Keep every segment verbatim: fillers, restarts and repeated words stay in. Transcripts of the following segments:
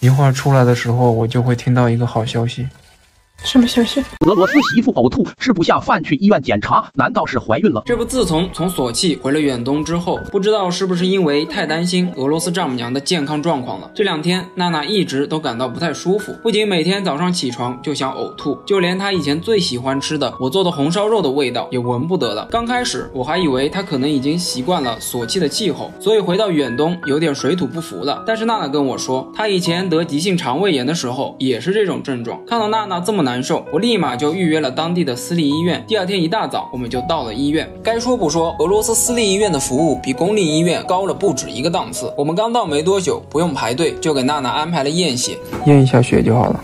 一会儿出来的时候，我就会听到一个好消息。什么消息？俄罗斯媳妇呕吐，吃不下饭，去医院检查，难道是怀孕了？这不，自从从索契回了远东之后，不知道是不是因为太担心俄罗斯丈母娘的健康状况了，这两天娜娜一直都感到不太舒服，不仅每天早上起床就想呕吐，就连她以前最喜欢吃的我做的红烧肉的味道也闻不得了。刚开始我还以为她可能已经习惯了索契的气候，所以回到远东有点水土不服了。但是娜娜跟我说，她以前得急性肠胃炎的时候也是这种症状。看到娜娜这么难受，我立马就预约了当地的私立医院。第二天一大早，我们就到了医院。该说不说，俄罗斯私立医院的服务比公立医院高了不止一个档次。我们刚到没多久，不用排队就给娜娜安排了验血，验一下血就好了。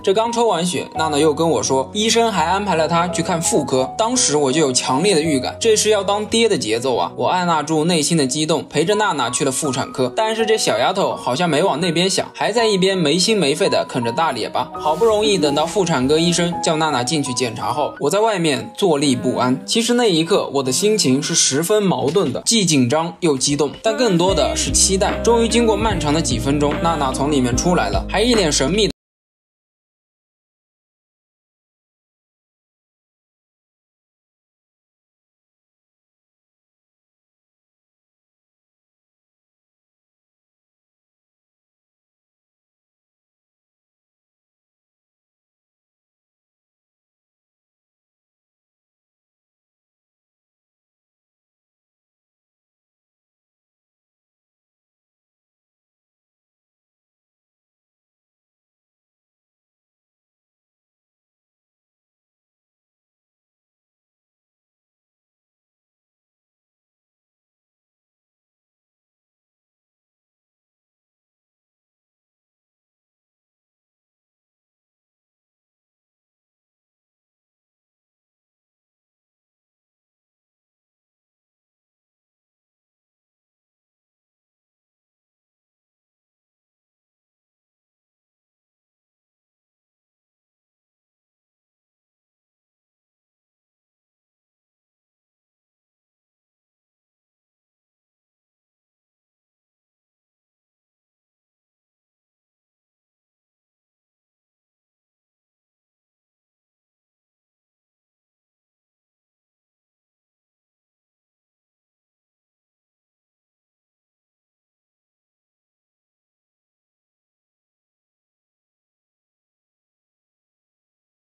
这刚抽完血，娜娜又跟我说，医生还安排了她去看妇科。当时我就有强烈的预感，这是要当爹的节奏啊！我按捺住内心的激动，陪着娜娜去了妇产科。但是这小丫头好像没往那边想，还在一边没心没肺的啃着大列巴。好不容易等到妇产科医生叫娜娜进去检查后，我在外面坐立不安。其实那一刻我的心情是十分矛盾的，既紧张又激动，但更多的是期待。终于经过漫长的几分钟，娜娜从里面出来了，还一脸神秘的。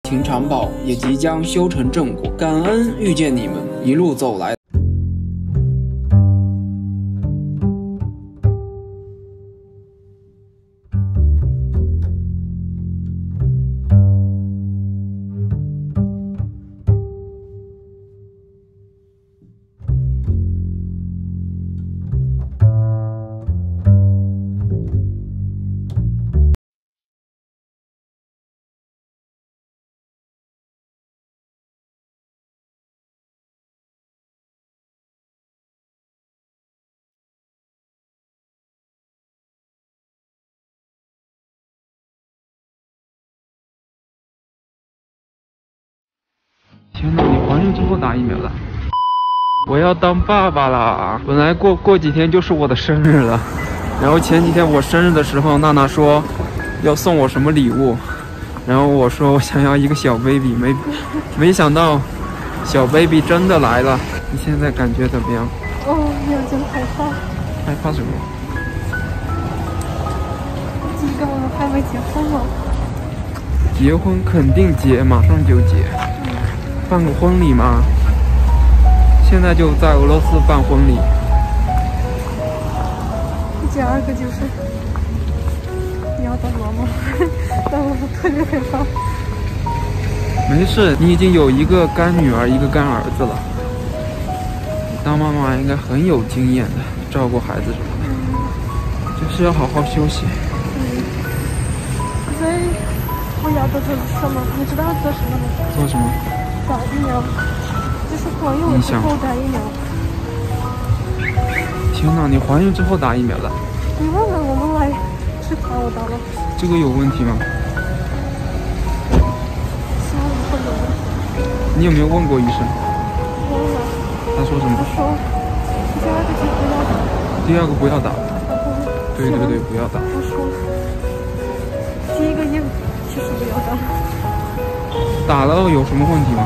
情长跑也即将修成正果，感恩遇见你们一路走来。天哪，你怀孕最后打疫苗了？我要当爸爸啦！本来过过几天就是我的生日了，然后前几天我生日的时候，娜娜说要送我什么礼物，然后我说我想要一个小 baby， 没没想到小 baby 真的来了。你现在感觉怎么样？哦，有点害怕。害怕什么？这个我们还没结婚吗？结婚肯定结，马上就结。办个婚礼吗？现在就在俄罗斯办婚礼。第二个就是你要当保姆，但我特别害怕。没事，你已经有一个干女儿，一个干儿子了。你当妈妈应该很有经验的，照顾孩子什么的，嗯、就是要好好休息。嗯，所以我要做什么？你知道做什么吗？做什么？打疫苗，就是怀孕之后打疫苗。天哪，你怀孕之后打疫苗了？你问问我们来吃糖，我打了。这个有问题吗？希望不会有问题。你有没有问过医生？问了。他说什么？他说第二个就不要打。第二个不要打。对对对，不要打。我说。打了有什么问题吗？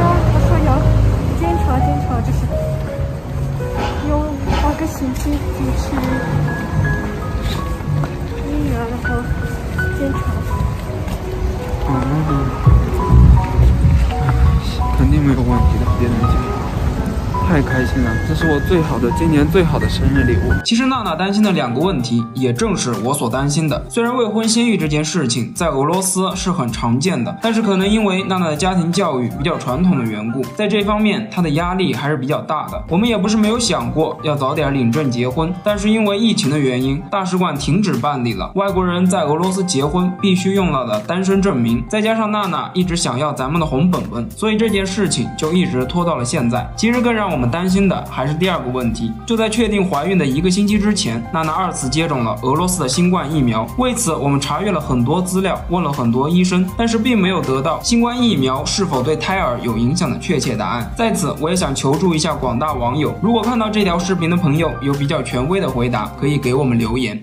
啊，他说有，检查检查就是有八个星期就是疫苗，然后检查。嗯，肯定没有问题的，别担心。 太开心了，这是我最好的今年最好的生日礼物。其实娜娜担心的两个问题，也正是我所担心的。虽然未婚先孕这件事情在俄罗斯是很常见的，但是可能因为娜娜的家庭教育比较传统的缘故，在这方面她的压力还是比较大的。我们也不是没有想过要早点领证结婚，但是因为疫情的原因，大使馆停止办理了外国人在俄罗斯结婚必须用到的单身证明。再加上娜娜一直想要咱们的红本本，所以这件事情就一直拖到了现在。其实更让我。 我们担心的还是第二个问题，就在确定怀孕的一个星期之前，娜娜二次接种了俄罗斯的新冠疫苗。为此，我们查阅了很多资料，问了很多医生，但是并没有得到新冠疫苗是否对胎儿有影响的确切答案。在此，我也想求助一下广大网友，如果看到这条视频的朋友有比较权威的回答，可以给我们留言。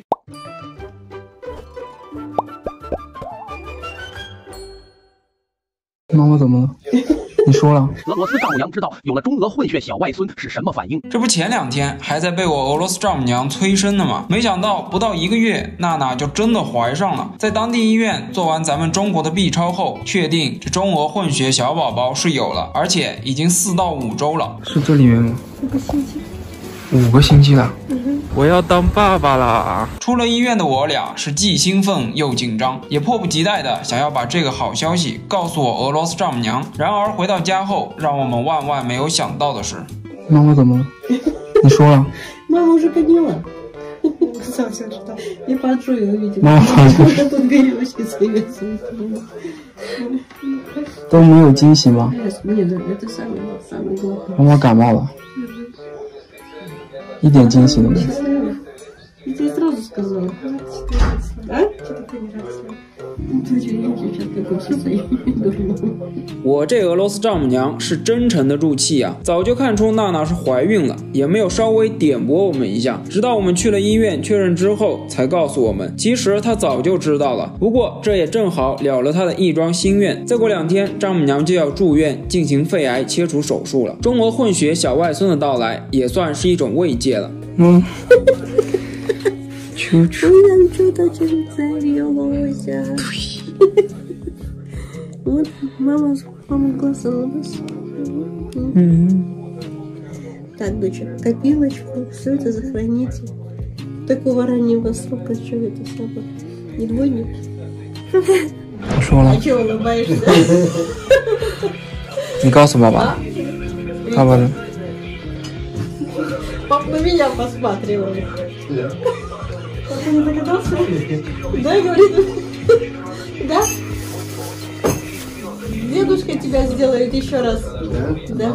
妈妈怎么了？你说了，俄罗斯丈母娘知道有了中俄混血小外孙是什么反应？这不前两天还在被我俄罗斯丈母娘催生呢吗？没想到不到一个月，娜娜就真的怀上了。在当地医院做完咱们中国的 B 超后，确定这中俄混血小宝宝是有了，而且已经四到五周了。是这里面吗？五个星期。五个星期了。嗯 我要当爸爸啦！出了医院的我俩是既兴奋又紧张，也迫不及待的想要把这个好消息告诉我俄罗斯丈母娘。然而回到家后，让我们万万没有想到的是，妈妈怎么了？你说了？妈妈уже поняла. Я поджую видео. Мама тут горелочки связаны. 都没有惊喜吗？妈妈感冒了。 一点惊喜都没有。我这俄罗斯丈母娘是真沉得住气啊！早就看出娜娜是怀孕了，也没有稍微点拨我们一下，直到我们去了医院确认之后，才告诉我们，其实她早就知道了。不过这也正好了了她的一桩心愿。再过两天，丈母娘就要住院进行肺癌切除手术了。中俄混血小外孙的到来，也算是一种慰藉了。嗯。求求。我想知道这是在里我家。我妈妈妈妈告诉我的。嗯。Так, дочка, копилочку, все это сохраните. Такого раннего срока, что это особо не двойник. Что она? А чего улыбаешься? Не говори баба. Баба. Папа на меня посмотрел. Папа не догадался? Да, говорит. Да? Дедушка тебя сделает еще раз. Да.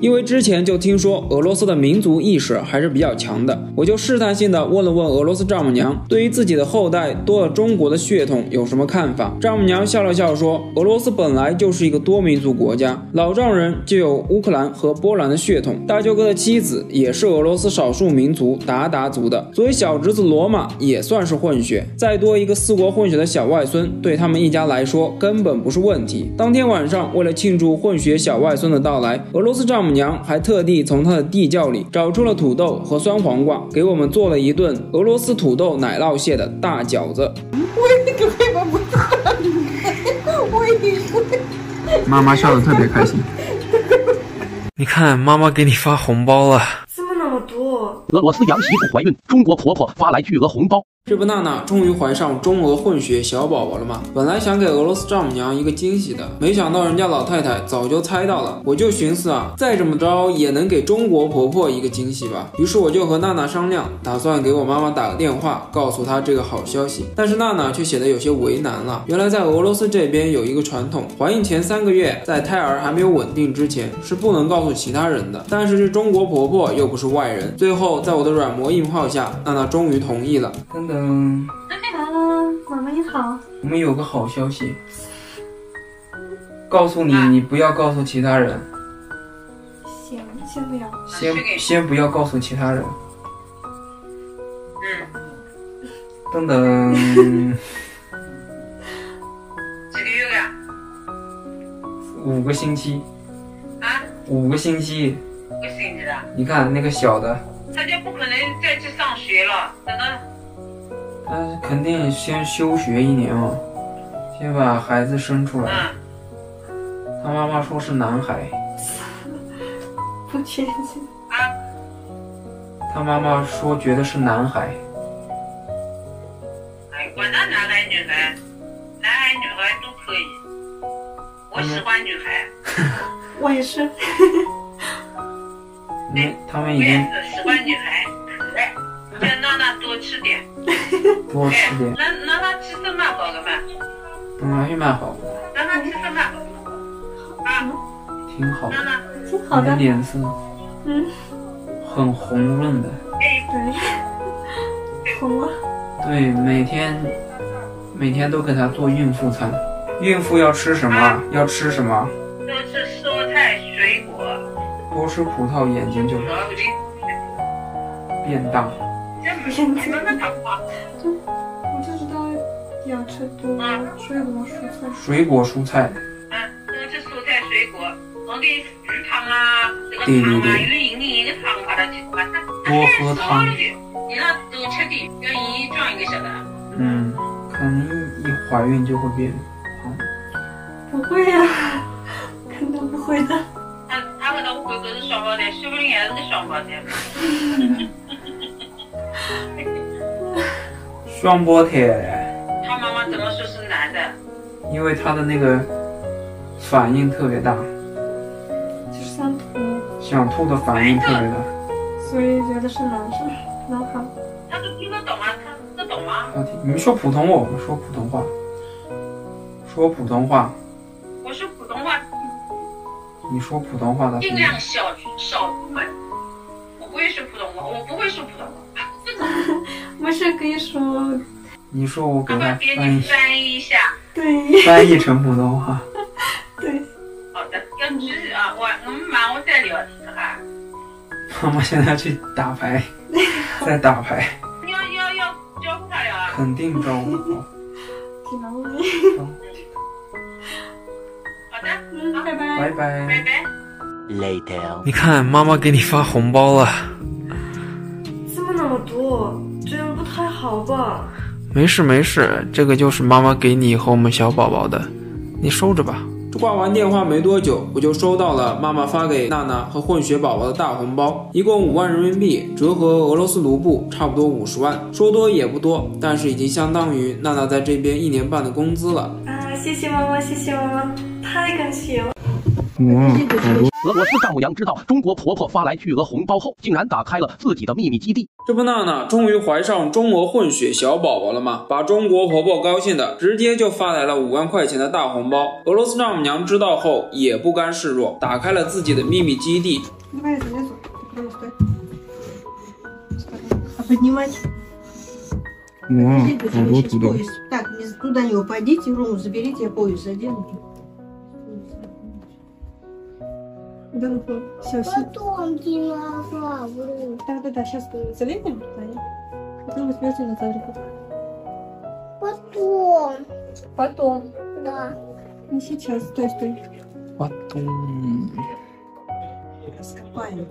因为之前就听说俄罗斯的民族意识还是比较强的，我就试探性的问了问俄罗斯丈母娘，对于自己的后代多了中国的血统有什么看法？丈母娘笑了笑说，俄罗斯本来就是一个多民族国家，老丈人就有乌克兰和波兰的血统，大舅哥的妻子也是俄罗斯少数民族鞑靼族的，所以小侄子罗马也算是混血，再多一个四国混血的小外孙，对他们一家来说根本不是问题。当天晚上，为了庆祝混血小外孙的到来，俄罗斯丈母娘 娘还特地从她的地窖里找出了土豆和酸黄瓜，给我们做了一顿俄罗斯土豆奶酪馅的大饺子。妈妈笑得特别开心。你看，妈妈给你发红包了。怎么那么多？俄罗斯洋媳妇怀孕，中国婆婆发来巨额红包。 这不，娜娜终于怀上中俄混血小宝宝了吗？本来想给俄罗斯丈母娘一个惊喜的，没想到人家老太太早就猜到了。我就寻思啊，再怎么着也能给中国婆婆一个惊喜吧。于是我就和娜娜商量，打算给我妈妈打个电话，告诉她这个好消息。但是娜娜却显得有些为难了。原来在俄罗斯这边有一个传统，怀孕前三个月，在胎儿还没有稳定之前是不能告诉其他人的。但是这中国婆婆又不是外人。最后在我的软磨硬泡下，娜娜终于同意了。真的。 嗯，妈妈你好，我们有个好消息，告诉你，你不要告诉其他人。行，先不要，先先不要告诉其他人。嗯，噔噔。几个月了？五个星期。啊？五个星期。五个星期啊？你看那个小的。他就不可能再去上学了，等到。他肯定先休学一年嘛，先把孩子生出来。嗯、他妈妈说是男孩。不确定。 他妈妈说，觉得是男孩。哎，管他男孩女孩，男孩女孩都可以。我喜欢女孩。我也是。嗯，他们已经。喜欢女孩，可爱，就让她多吃点。多吃点。让让她吃这蛮好的嘛。嗯，也蛮好。让她吃这蛮好的。啊。挺好的。挺好的。你的脸色。嗯。 很红润的，对，红啊，对，每天每天都给她做孕妇餐。孕妇要吃什么？啊、要吃什么？多吃蔬菜水果，多吃葡萄，眼睛就变大。变大，嗯，我就知道要吃多水果蔬菜。水果蔬菜。嗯，多吃蔬菜水果，我给鱼汤啊，这个汤啊，有营养。 多喝汤，你那多吃点，要一壮一个小的。嗯，肯定一怀孕就会变胖。不会呀、啊，肯定不会的。他他和他哥哥是双胞胎，说不定也是个双胞胎。双胞胎。他妈妈怎么说是男的？因为他的那个反应特别大，就是想吐。想吐的反应特别大。 所以觉得是男生，男孩。他都听得懂啊，他听得懂啊。你们说普通话，我们说普通话。说普通话。我说普通话。你说普通话的。尽量小少部分。我不会说普通话，我不会说普通话。没事可以说。你说我给他翻译翻译一下。对。翻译成普通话。对。好的，要注意啊！我我们马上再聊这个啊。 妈妈现在去打牌，在打牌。要要要照顾他俩。肯定照顾好。挺难为。好的，嗯，拜拜。拜拜。拜拜。Later。你看，妈妈给你发红包了。怎么那么多？这样不太好吧？没事没事，这个就是妈妈给你和我们小宝宝的，你收着吧。 挂完电话没多久，我就收到了妈妈发给娜娜和混血宝宝的大红包，一共五万人民币，折合俄罗斯卢布差不多五十万，说多也不多，但是已经相当于娜娜在这边一年半的工资了。啊，谢谢妈妈，谢谢妈妈，太感谢了。哇，俄罗斯丈母娘知道中国婆婆发来巨额红包后，竟然打开了自己的秘密基地。 这不，娜娜终于怀上中俄混血小宝宝了吗？把中国婆婆高兴的，直接就发来了五万块钱的大红包。俄罗斯丈母娘知道后也不甘示弱，打开了自己的秘密基地。Да, ну, все, все. Потом динозавр. Да, да, да, сейчас мы залепим, да? Потом возьмешь динозавриков. Потом. Потом. Да. Не сейчас, стой, стой. Потом. Раскопаем.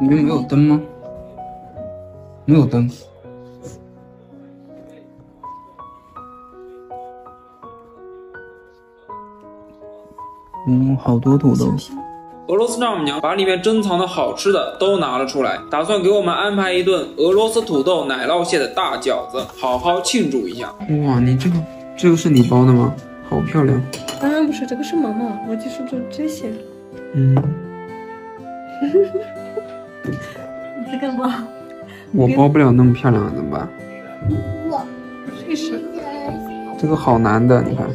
Мы утом. Мы утом. Ну, 好多土豆。 俄罗斯丈母娘把里面珍藏的好吃的都拿了出来，打算给我们安排一顿俄罗斯土豆奶酪馅的大饺子，好好庆祝一下。哇，你这个这个是你包的吗？好漂亮！当然不是，这个是妈妈，我就是做这些。嗯。你这个包？我包不了那么漂亮，怎么办？我试试。这个好难的，你看。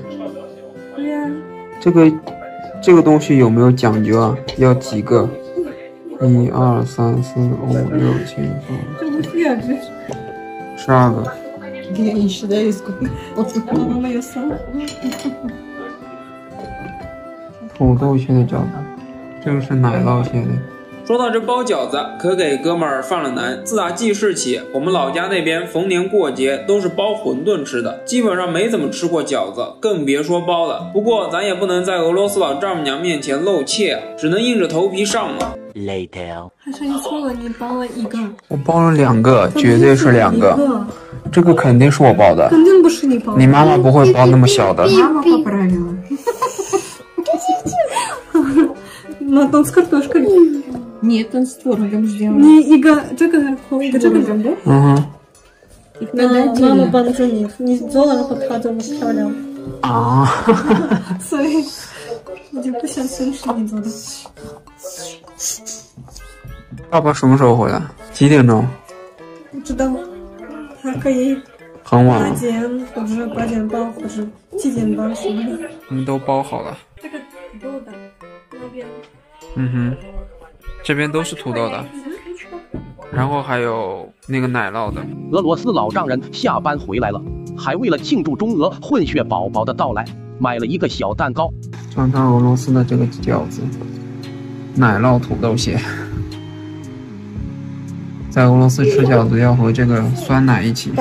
对呀。这个。 这个东西有没有讲究啊？要几个？一二三四五六七八，十二个。土豆馅的饺子，这个是奶酪馅的，说到这包饺子，可给哥们儿犯了难。自打记事起，我们老家那边逢年过节都是包馄饨吃的，基本上没怎么吃过饺子，更别说包了。不过咱也不能在俄罗斯老丈母娘面前露怯，只能硬着头皮上了。 Later， 还是你错了，你包了一个，我包了两个，绝对是两个，这个肯定是我包的，肯定不是你包的，你妈妈不会包那么小的。妈妈不包了。Надо с картошкой. Нет, он с творогом сделал. Не, и это как творогом, да? Ага. Мама бомжуни, не сделала подходом, отправлял. А. Sorry. Девка сейчас совершенно не делала. 爸爸什么时候回来？几点钟？不知道，他可以很晚了。八点或者八点半或者七点半什么的。我们都包好了。这个土豆的那边。嗯哼，这边都是土豆的，然后还有那个奶酪的。俄罗斯老丈人下班回来了，还为了庆祝中俄混血宝宝的到来，买了一个小蛋糕。尝尝俄罗斯的这个饺子。 奶酪土豆馅，在俄罗斯吃饺子要和这个酸奶一起。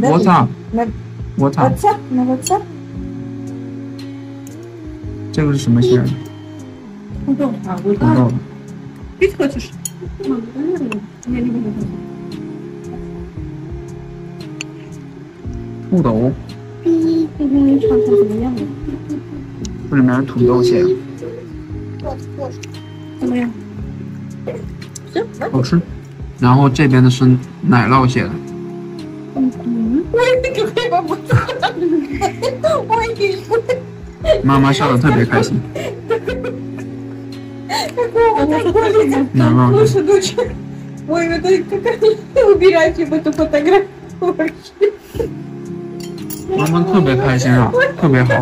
我操！我操！这个是什么馅？土豆。土豆。土豆。 这边尝尝怎么样？这里面是土豆馅，怎么样？好吃。然后这边的是奶酪馅的。嗯，我也给背包不住了，我也。妈妈笑得特别开心。奶酪。我以为都какая убирать в эту фотографию. 妈妈特别开心啊，特别好。